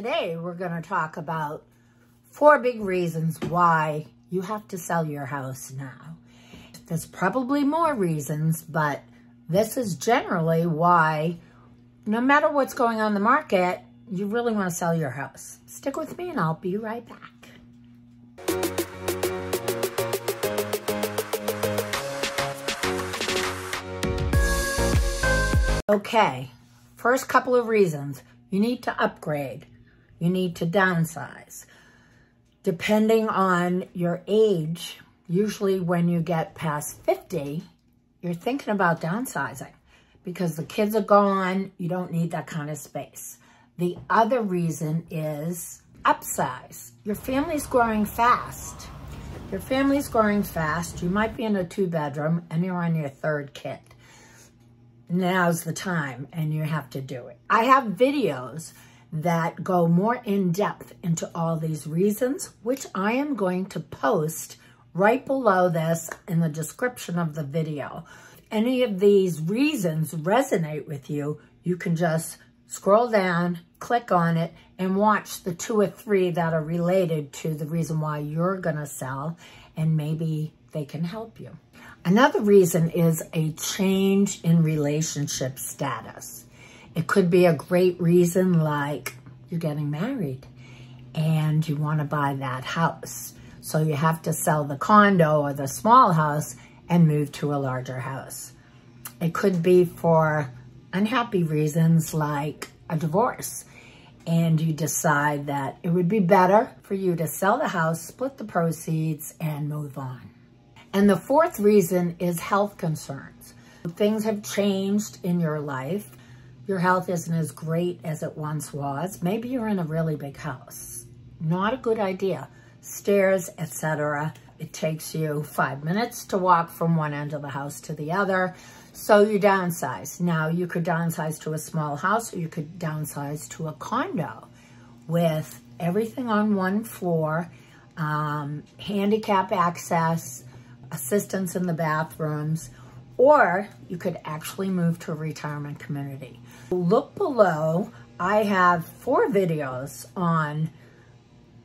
Today, we're going to talk about 4 big reasons why you have to sell your house now. There's probably more reasons, but this is generally why, no matter what's going on in the market, you really want to sell your house. Stick with me and I'll be right back. Okay, first couple of reasons. You need to upgrade. You need to downsize. Depending on your age, usually when you get past 50, you're thinking about downsizing because the kids are gone. You don't need that kind of space. The other reason is upsize. Your family's growing fast. Your family's growing fast. You might be in a 2-bedroom and you're on your 3rd kid. Now's the time and you have to do it. I have videos that go more in depth into all these reasons, which I am going to post right below this in the description of the video. If any of these reasons resonate with you, you can just scroll down, click on it, and watch the 2 or 3 that are related to the reason why you're gonna sell, and maybe they can help you. Another reason is a change in relationship status. It could be a great reason like you're getting married and you want to buy that house. So you have to sell the condo or the small house and move to a larger house. It could be for unhappy reasons like a divorce and you decide that it would be better for you to sell the house, split the proceeds, and move on. And the 4th reason is health concerns. Things have changed in your life. Your health isn't as great as it once was. Maybe you're in a really big house. Not a good idea. Stairs, etc. It takes you 5 minutes to walk from one end of the house to the other. So you downsize. Now you could downsize to a small house or you could downsize to a condo with everything on 1 floor, handicap access, assistance in the bathrooms, or you could actually move to a retirement community. Look below. I have 4 videos on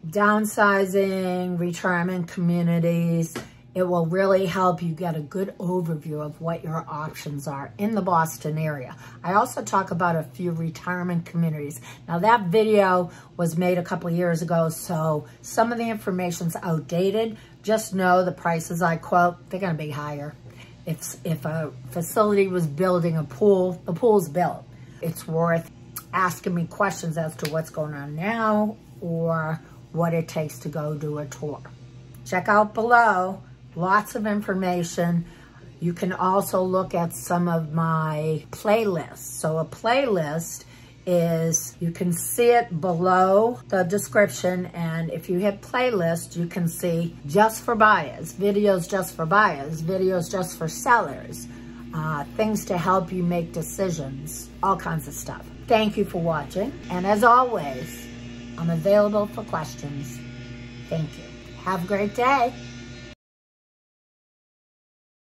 downsizing, retirement communities. It will really help you get a good overview of what your options are in the Boston area. I also talk about a few retirement communities. Now that video was made a couple of years ago, so some of the information's outdated. Just know the prices I quote, they're gonna be higher. If a facility was building a pool, the pool's built. It's worth asking me questions as to what's going on now or what it takes to go do a tour. Check out below. Lots of information. You can also look at some of my playlists. So a playlist is, you can see it below the description, and if you hit playlist, you can see just for buyers, videos just for buyers, videos just for sellers, things to help you make decisions, all kinds of stuff. Thank you for watching, and as always, I'm available for questions. Thank you. Have a great day.